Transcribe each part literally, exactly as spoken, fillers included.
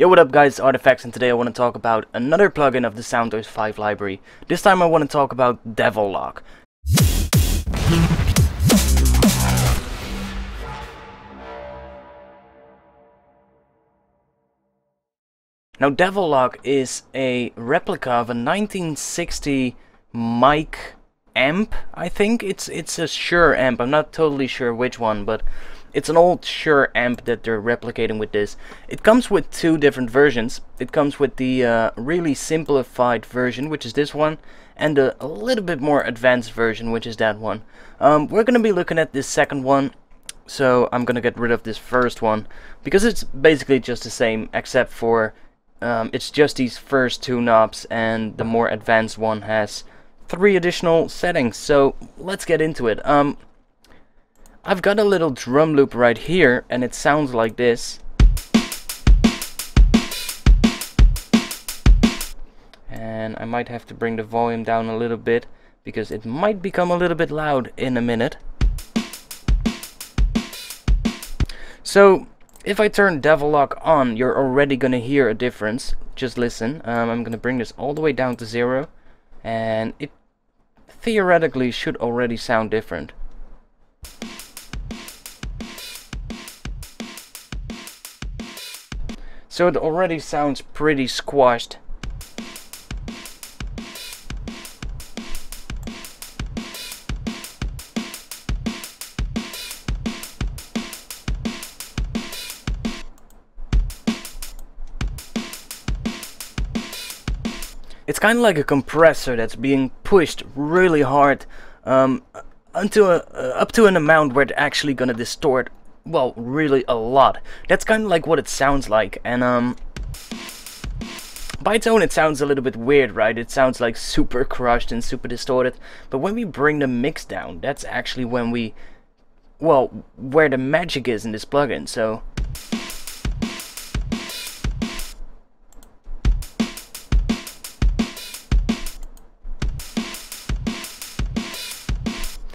Yo, what up guys, ARTFX, and today I want to talk about another plugin of the Soundtoys five library. This time I want to talk about Devil-Loc. Now Devil-Loc is a replica of a nineteen sixty mic amp, I think. It's, it's a Shure amp, I'm not totally sure which one, but it's an old Shure amp that they're replicating with this. It comes with two different versions. It comes with the uh, really simplified version, which is this one, and a, a little bit more advanced version, which is that one. Um, we're going to be looking at this second one, so I'm going to get rid of this first one, because it's basically just the same, except for um, it's just these first two knobs, and the more advanced one has three additional settings. So let's get into it. Um, I've got a little drum loop right here, and it sounds like this. And I might have to bring the volume down a little bit, because it might become a little bit loud in a minute. So, if I turn Devil-Loc on, you're already going to hear a difference. Just listen. Um, I'm going to bring this all the way down to zero, and it theoretically should already sound different. So it already sounds pretty squashed. It's kind of like a compressor that's being pushed really hard um, until a, uh, up to an amount where it's actually gonna distort. Well, really a lot. That's kind of like what it sounds like, and um, by its own it sounds a little bit weird, right? It sounds like super crushed and super distorted, but when we bring the mix down, that's actually when we, well, where the magic is in this plugin, so...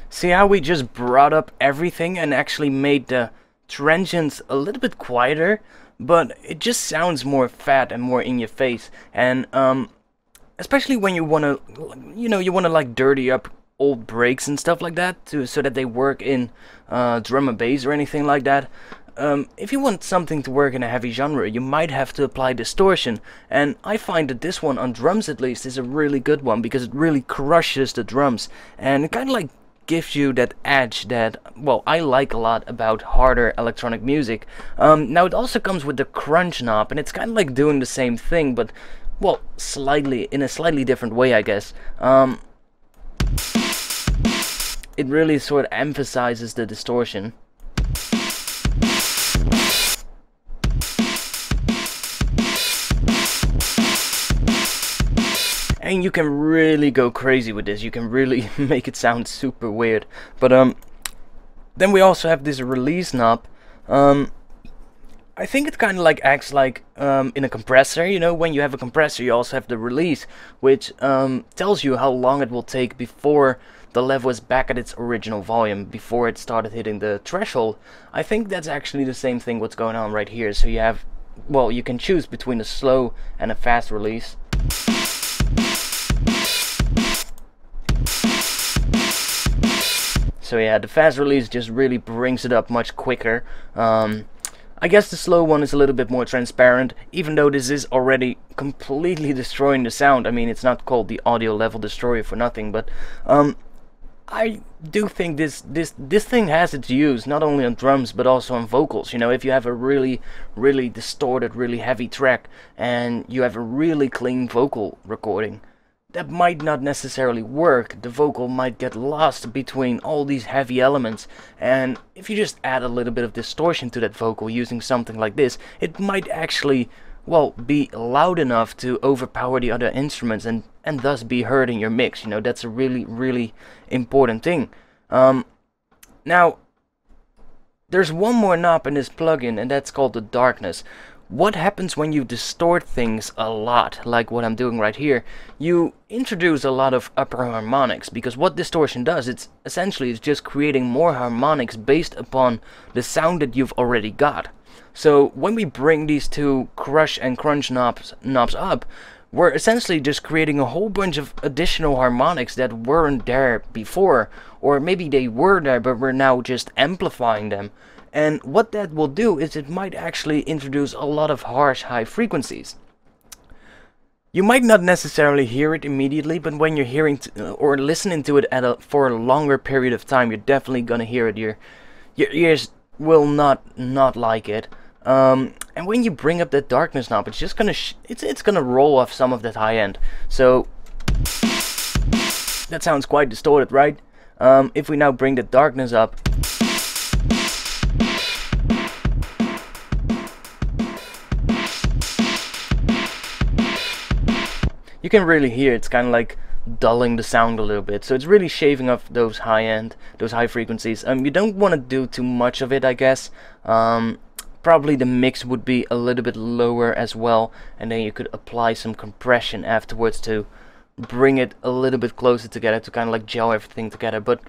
See how we just brought up everything and actually made the transients a little bit quieter, but it just sounds more fat and more in your face. And um, especially when you want to, you know, you want to like dirty up old breaks and stuff like that, to, so that they work in uh, drum and bass or anything like that. Um, if you want something to work in a heavy genre, you might have to apply distortion, and I find that this one on drums at least is a really good one, because it really crushes the drums, and it kind of like gives you that edge that, well, I like a lot about harder electronic music. Um, now it also comes with the crunch knob, and it's kind of like doing the same thing, but, well, slightly, in a slightly different way, I guess. Um, it really sort of emphasizes the distortion. And you can really go crazy with this. You can really make it sound super weird. But um, then we also have this release knob. Um, I think it kind of like acts like um, in a compressor. You know, when you have a compressor, you also have the release, which um, tells you how long it will take before the level is back at its original volume, before it started hitting the threshold. I think that's actually the same thing what's going on right here. So you have, well, you can choose between a slow and a fast release. So yeah, the fast release just really brings it up much quicker. Um, I guess the slow one is a little bit more transparent, even though this is already completely destroying the sound. I mean, it's not called the audio level destroyer for nothing, but um, I do think this this this thing has its use, not only on drums but also on vocals. You know, if you have a really, really distorted, really heavy track, and you have a really clean vocal recording, that might not necessarily work. The vocal might get lost between all these heavy elements, and if you just add a little bit of distortion to that vocal using something like this, it might actually, well, be loud enough to overpower the other instruments and, and thus be heard in your mix. You know, that's a really, really important thing. Um, now, there's one more knob in this plugin, and that's called the darkness. what happens when you distort things a lot, like what I'm doing right here? You introduce a lot of upper harmonics, because what distortion does, it's essentially it's just creating more harmonics based upon the sound that you've already got. So when we bring these two crush and crunch knobs, knobs up, we're essentially just creating a whole bunch of additional harmonics that weren't there before, or maybe they were there but we're now just amplifying them. And what that will do is it might actually introduce a lot of harsh high frequencies. You might not necessarily hear it immediately, but when you're hearing t or listening to it at a, for a longer period of time, you're definitely gonna hear it. Your, your ears will not not like it. Um, and when you bring up that darkness knob, it's just gonna sh it's it's gonna roll off some of that high end. So that sounds quite distorted, right? Um, if we now bring the darkness up. You can really hear it's kind of like dulling the sound a little bit, so it's really shaving off those high end, those high frequencies. Um, you don't want to do too much of it, I guess. Um, probably the mix would be a little bit lower as well, and then you could apply some compression afterwards to bring it a little bit closer together to kind of like gel everything together. But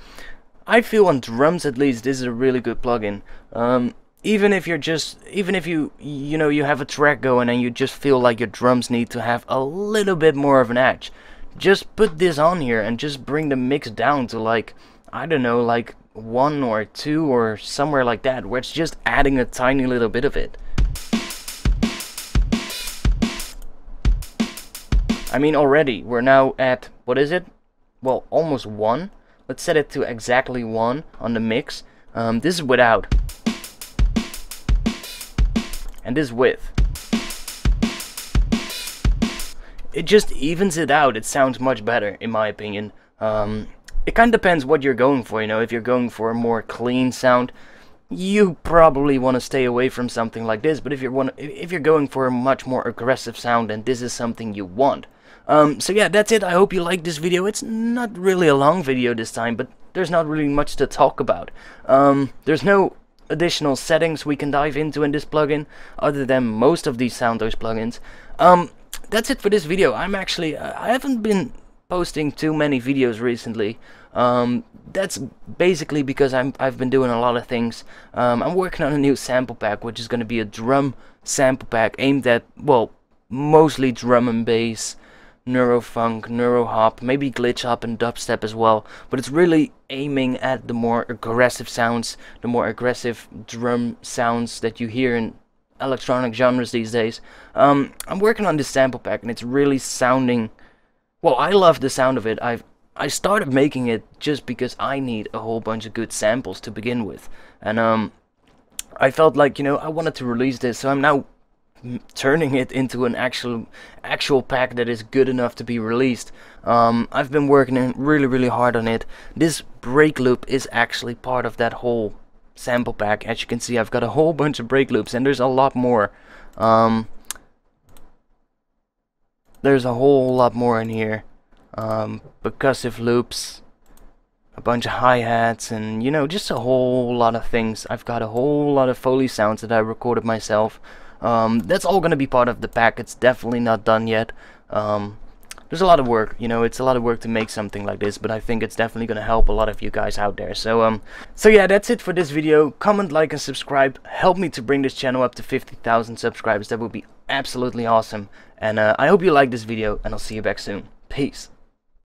I feel on drums at least this is a really good plugin. Um, Even if you're just, even if you, you know, you have a track going and you just feel like your drums need to have a little bit more of an edge, just put this on here and just bring the mix down to like, I don't know, like one or two or somewhere like that, where it's just adding a tiny little bit of it. I mean, already, we're now at, what is it? Well, almost one. Let's set it to exactly one on the mix. Um, this is without. And this width. It just evens it out. It sounds much better, in my opinion. Um, it kind of depends what you're going for, you know. If you're going for a more clean sound, you probably want to stay away from something like this. But if you're want, if you're going for a much more aggressive sound, then this is something you want. Um, so yeah, that's it. I hope you liked this video. It's not really a long video this time, but there's not really much to talk about. Um, there's no additional settings we can dive into in this plugin, other than most of these Soundtoys plugins. Um, that's it for this video. I'm actually, uh, I haven't been posting too many videos recently. Um, that's basically because I'm, I've been doing a lot of things. Um, I'm working on a new sample pack, which is going to be a drum sample pack aimed at, well, mostly drum and bass, Neurofunk, Neurohop, maybe glitch hop and dubstep as well, but it's really aiming at the more aggressive sounds, the more aggressive drum sounds that you hear in electronic genres these days. Um, I'm working on this sample pack and it's really sounding, well, I love the sound of it. I've I started making it just because I need a whole bunch of good samples to begin with, and um, I felt like, you know, I wanted to release this, so I'm now turning it into an actual actual pack that is good enough to be released. um, I've been working really really hard on it. This break loop is actually part of that whole sample pack. As you can see, I've got a whole bunch of break loops, and there's a lot more. Um, there's a whole lot more in here. Um, percussive loops, a bunch of hi-hats, and you know, just a whole lot of things. I've got a whole lot of Foley sounds that I recorded myself. Um, that's all going to be part of the pack. It's definitely not done yet. Um, there's a lot of work, you know, it's a lot of work to make something like this, but I think it's definitely going to help a lot of you guys out there. So, um, so yeah, that's it for this video. Comment, like, and subscribe. Help me to bring this channel up to fifty thousand subscribers. That would be absolutely awesome. And uh, I hope you liked this video, and I'll see you back soon. Peace.